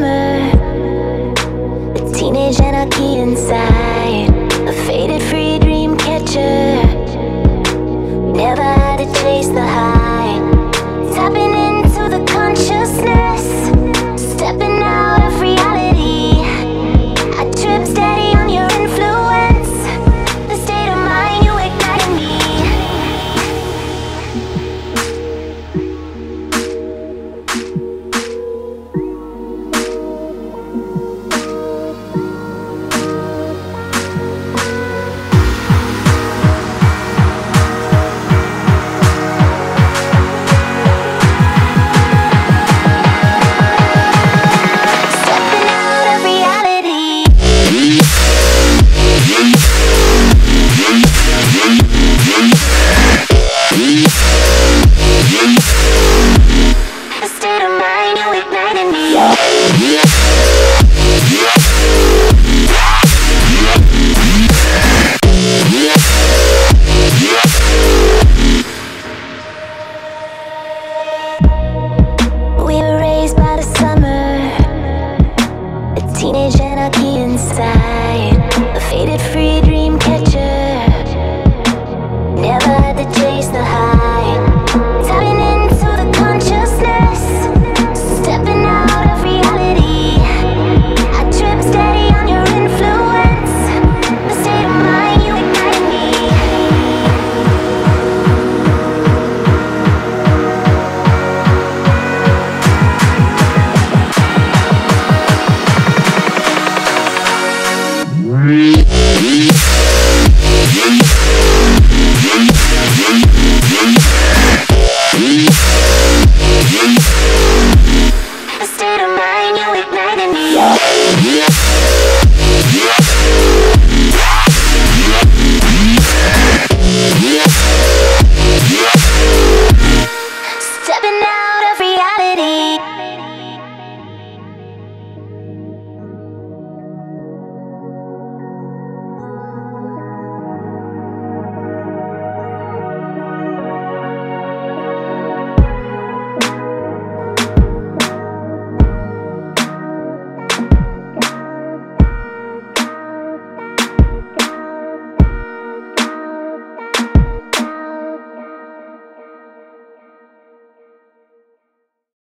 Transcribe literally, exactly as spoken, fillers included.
summer, the teenage anarchy inside, a faded free dream catcher. We never had to chase the high, tapping into the consciousness, stepping out of reality. I trip steady on your influence, the state of mind you ignite in me. The state of mind you ignite in me.